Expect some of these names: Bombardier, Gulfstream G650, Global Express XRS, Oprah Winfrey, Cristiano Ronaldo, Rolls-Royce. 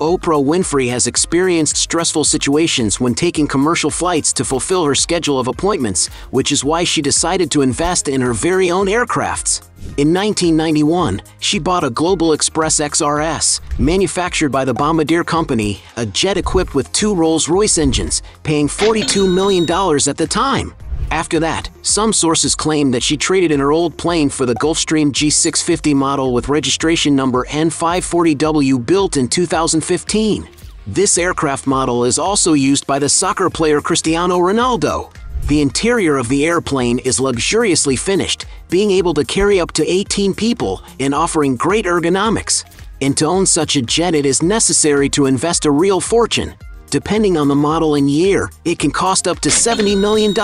Oprah Winfrey has experienced stressful situations when taking commercial flights to fulfill her schedule of appointments, which is why she decided to invest in her very own aircrafts. In 1991, she bought a Global Express XRS, manufactured by the Bombardier company, a jet equipped with two Rolls-Royce engines, paying $42 million at the time. After that, some sources claim that she traded in her old plane for the Gulfstream G650 model with registration number N540W, built in 2015. This aircraft model is also used by the soccer player Cristiano Ronaldo. The interior of the airplane is luxuriously finished, being able to carry up to 18 people and offering great ergonomics. And to own such a jet, it is necessary to invest a real fortune. Depending on the model and year, it can cost up to $70 million.